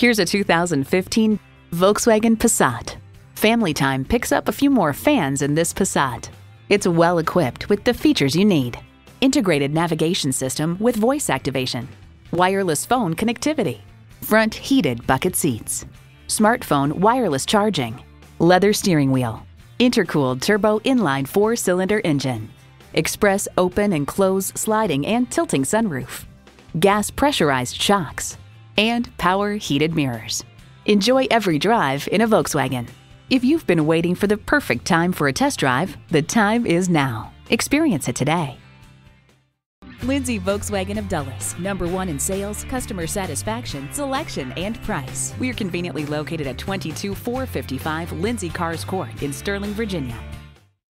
Here's a 2015 Volkswagen Passat. Family time picks up a few more fans in this Passat. It's well equipped with the features you need: integrated navigation system with voice activation, wireless phone connectivity, front heated bucket seats, smartphone wireless charging, leather steering wheel, intercooled turbo inline 4-cylinder engine, express open and close sliding and tilting sunroof, gas pressurized shocks, and power heated mirrors. Enjoy every drive in a Volkswagen. If you've been waiting for the perfect time for a test drive, the time is now. Experience it today. Lindsay Volkswagen of Dulles, #1 in sales, customer satisfaction, selection, and price. We are conveniently located at 22455 Lindsay Cars Court in Sterling, Virginia.